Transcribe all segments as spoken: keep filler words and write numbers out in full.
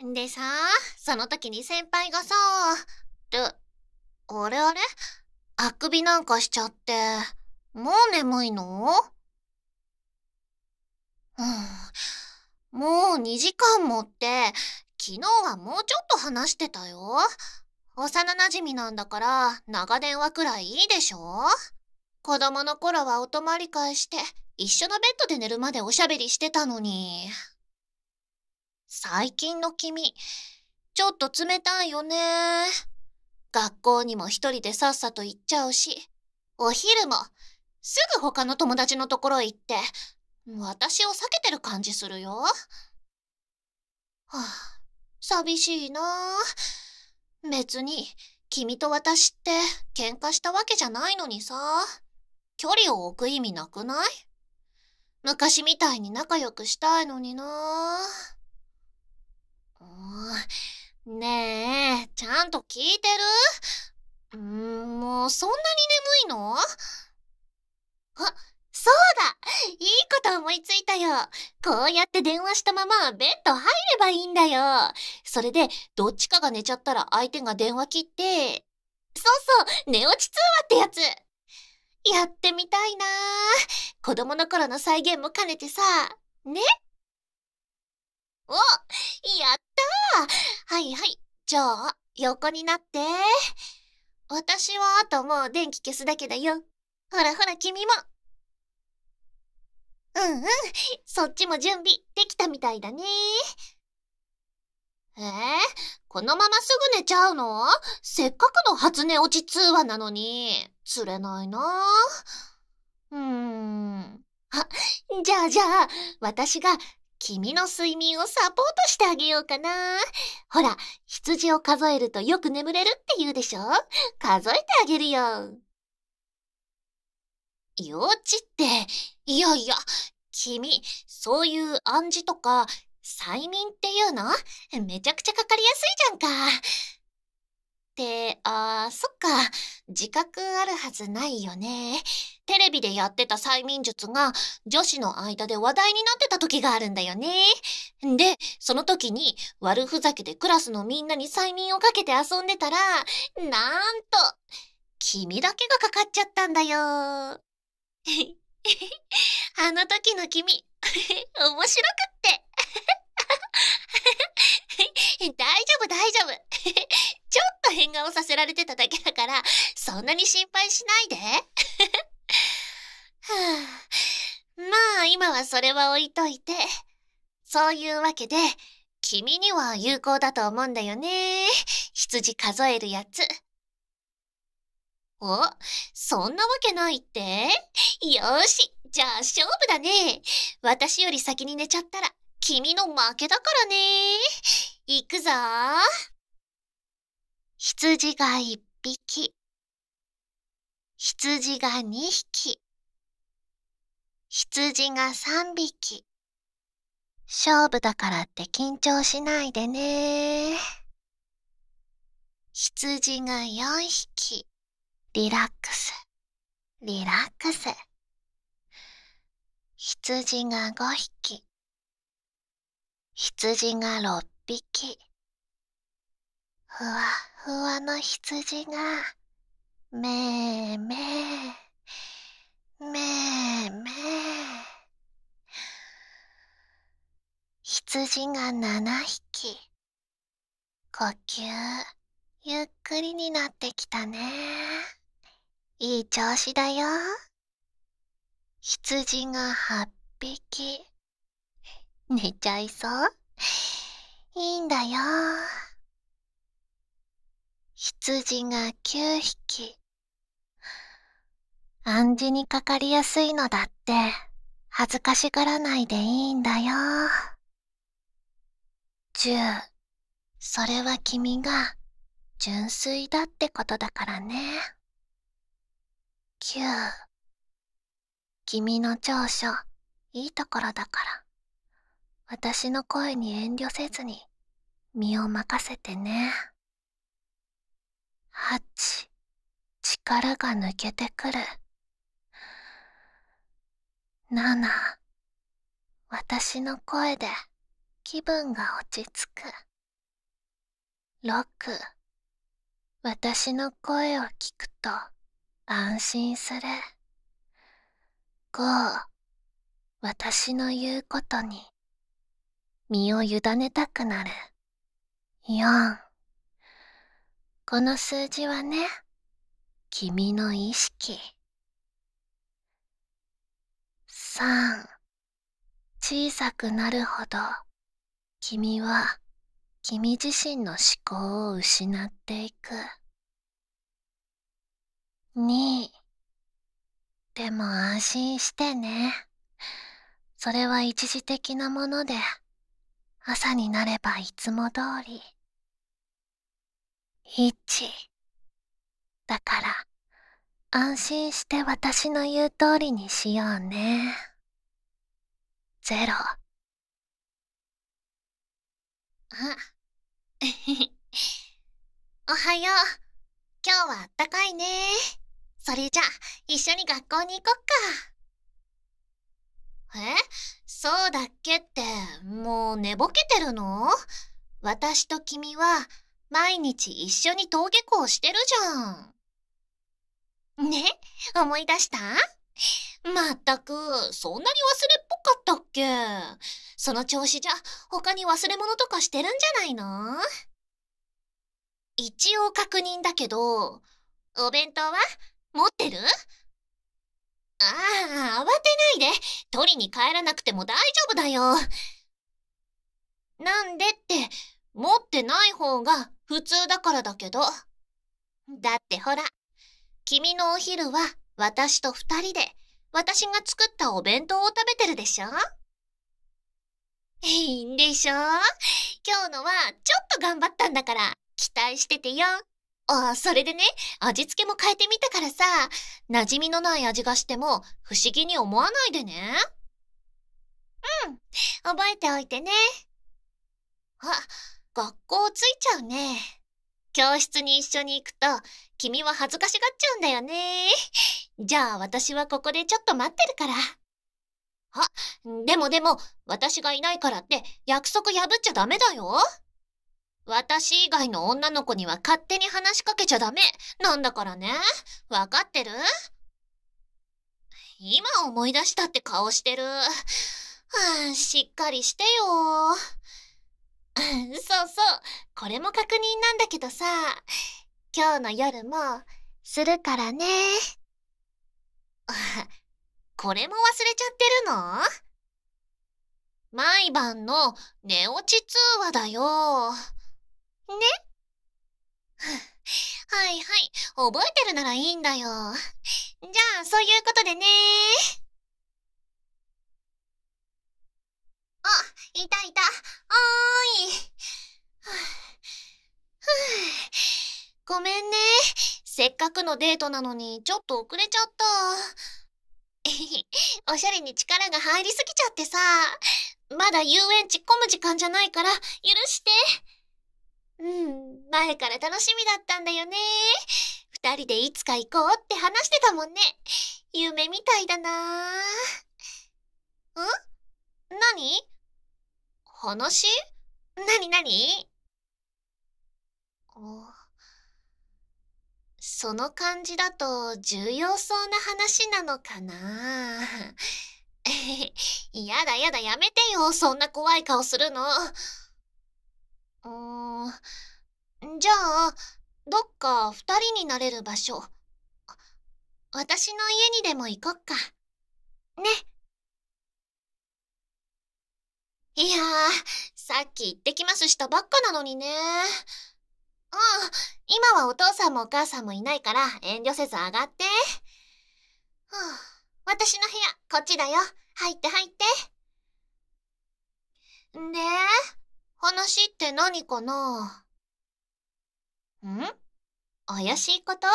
でさ、その時に先輩がさ、って、あれあれ？あくびなんかしちゃって、もう眠いの？うん、もうにじかんもって、昨日はもうちょっと話してたよ。幼なじみなんだから、長電話くらいいいでしょ？子供の頃はお泊まり会して、一緒のベッドで寝るまでおしゃべりしてたのに。最近の君、ちょっと冷たいよね。学校にも一人でさっさと行っちゃうし、お昼もすぐ他の友達のところへ行って、私を避けてる感じするよ。はあ、寂しいなあ。別に君と私って喧嘩したわけじゃないのにさ、距離を置く意味なくない？昔みたいに仲良くしたいのになあ。ねえ、ちゃんと聞いてる？んー、もうそんなに眠いの？あ、そうだ！いいこと思いついたよ。こうやって電話したままベッド入ればいいんだよ。それで、どっちかが寝ちゃったら相手が電話切って、そうそう、寝落ち通話ってやつ。やってみたいな。子供の頃の再現も兼ねてさ、ね？お、やったー！はいはい。じゃあ、横になって。私はあともう電気消すだけだよ。ほらほら君も。うんうん。そっちも準備できたみたいだね。えー、このまますぐ寝ちゃうの？せっかくの初寝落ち通話なのに、釣れないな。うーん。あ、じゃあじゃあ、私が、君の睡眠をサポートしてあげようかな。ほら、羊を数えるとよく眠れるって言うでしょ？数えてあげるよ。幼稚って、いやいや、君、そういう暗示とか、催眠っていうの？めちゃくちゃかかりやすいじゃんか。って、あー、そっか、自覚あるはずないよね。テレビでやってた催眠術が女子の間で話題になってた時があるんだよね。で、その時に悪ふざけでクラスのみんなに催眠をかけて遊んでたら、なんと、君だけがかかっちゃったんだよ。あの時の君、面白くって。大丈夫大丈夫。ちょっと変顔させられてただけだから、そんなに心配しないで。はあ、まあ今はそれは置いといて。そういうわけで、君には有効だと思うんだよね。羊数えるやつ。お、そんなわけないって？よし、じゃあ勝負だね。私より先に寝ちゃったら、君の負けだからね。行くぞ。羊が一匹。羊が二匹。羊が三匹。勝負だからって緊張しないでね。羊が四匹。リラックス。リラックス。羊が五匹。羊が六匹。ふわふわの羊が、めーめー。めえめえ。羊が七匹。呼吸、ゆっくりになってきたね。いい調子だよ。羊が八匹。寝ちゃいそう？いいんだよ。羊が九匹。暗示にかかりやすいのだって、恥ずかしがらないでいいんだよ。十、それは君が純粋だってことだからね。九、君の長所、いいところだから、私の声に遠慮せずに、身を任せてね。八、力が抜けてくる。七、私の声で気分が落ち着く。ろく、私の声を聞くと安心する。ご、私の言うことに身を委ねたくなる。よん、この数字はね、君の意識。さん、小さくなるほど君は君自身の思考を失っていく。に、でも安心してね。それは一時的なもので、朝になればいつも通り。いち、だから安心して私の言う通りにしようね。ゼロ。あ、うふふ。おはよう。今日はあったかいね。それじゃあ、一緒に学校に行こっか。え？そうだっけって、もう寝ぼけてるの？私と君は、毎日一緒に登下校してるじゃん。ね、思い出した？まったく、そんなに忘れっぽかったっけ？その調子じゃ、他に忘れ物とかしてるんじゃないの？一応確認だけど、お弁当は持ってる？ああ、慌てないで。取りに帰らなくても大丈夫だよ。なんでって、持ってない方が普通だからだけど。だってほら、君のお昼は私と二人で、私が作ったお弁当を食べてるでしょ？いいんでしょ？今日のはちょっと頑張ったんだから、期待しててよ。あ、それでね、味付けも変えてみたからさ、馴染みのない味がしても不思議に思わないでね。うん、覚えておいてね。あ、学校着いちゃうね。教室に一緒に行くと、君は恥ずかしがっちゃうんだよね。じゃあ私はここでちょっと待ってるから。あ、でもでも、私がいないからって約束破っちゃダメだよ。私以外の女の子には勝手に話しかけちゃダメなんだからね。わかってる？今思い出したって顔してる。はあ、しっかりしてよ。そうそう、これも確認なんだけどさ、今日の夜もするからね。これも忘れちゃってるの？毎晩の寝落ち通話だよ。ね？はいはい、覚えてるならいいんだよ。じゃあ、そういうことでね。あ、いたいた。おーい。ふぅ、ふぅ。ごめんね。せっかくのデートなのに、ちょっと遅れちゃった。えへへ、おしゃれに力が入りすぎちゃってさ。まだ遊園地混む時間じゃないから、許して。うん、前から楽しみだったんだよね。二人でいつか行こうって話してたもんね。夢みたいだなぁ。ん？何？話？何何？その感じだと重要そうな話なのかなやだやだ、やめてよ、そんな怖い顔するの。うん、じゃあ、どっか二人になれる場所。私の家にでも行こっか。ね。いやー、さっき行ってきますしたばっかなのにね。うん、今はお父さんもお母さんもいないから遠慮せず上がって。ふぅ、私の部屋、こっちだよ。入って入って。んで、話って何かな？ん？怪しいこと？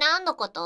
何のこと？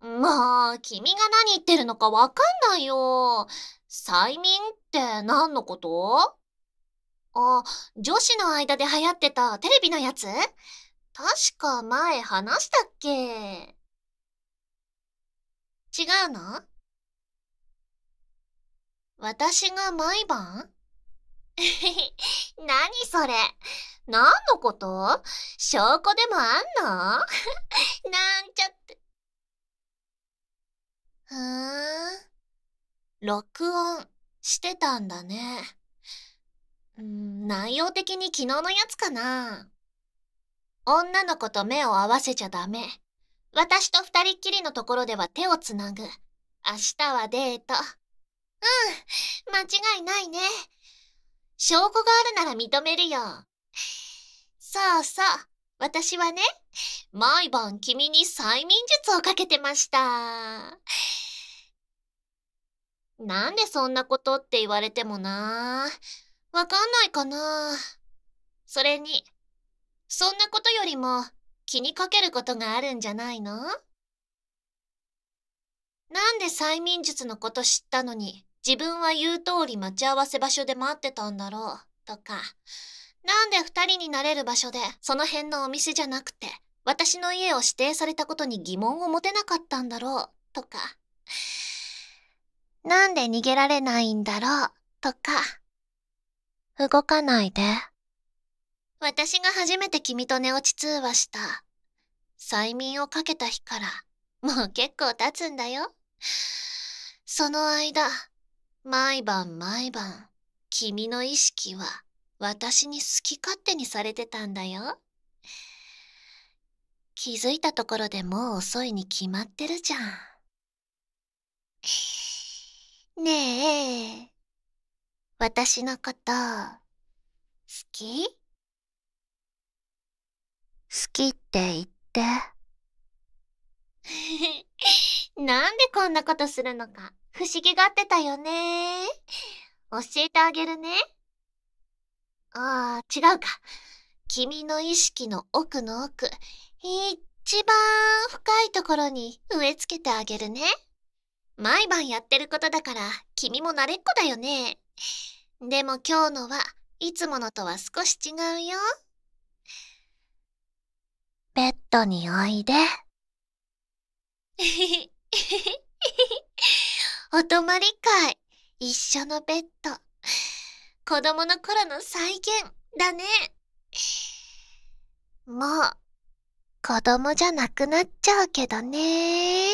もう、君が何言ってるのかわかんないよ。催眠って何のこと？あ、女子の間で流行ってたテレビのやつ？確か前話したっけ？違うの？私が毎晩？えへへ、何それ。何のこと？証拠でもあんの？なんちゃって。ふーん。録音してたんだね。んー、内容的に昨日のやつかな。女の子と目を合わせちゃダメ。私と二人っきりのところでは手をつなぐ。明日はデート。うん、間違いないね。証拠があるなら認めるよ。そうそう、私はね、毎晩君に催眠術をかけてました。なんでそんなことって言われてもな。わかんないかな。それに、そんなことよりも気にかけることがあるんじゃないの？なんで催眠術のこと知ったのに、自分は言う通り待ち合わせ場所で待ってたんだろう、とか。なんで二人になれる場所で、その辺のお店じゃなくて、私の家を指定されたことに疑問を持てなかったんだろう、とか。なんで逃げられないんだろう、とか。動かないで。私が初めて君と寝落ち通話した。催眠をかけた日から、もう結構経つんだよ。その間、毎晩毎晩、君の意識は私に好き勝手にされてたんだよ。気づいたところでもう遅いに決まってるじゃん。ねえ、私のこと、好き？好きって言って。なんでこんなことするのか不思議がってたよね。教えてあげるね。ああ、違うか。君の意識の奥の奥、一番深いところに植え付けてあげるね。毎晩やってることだから君も慣れっこだよね。でも今日のはいつものとは少し違うよ。ベッドにおいで。お泊まり会、一緒のベッド。子供の頃の再現だね。もう、子供じゃなくなっちゃうけどね。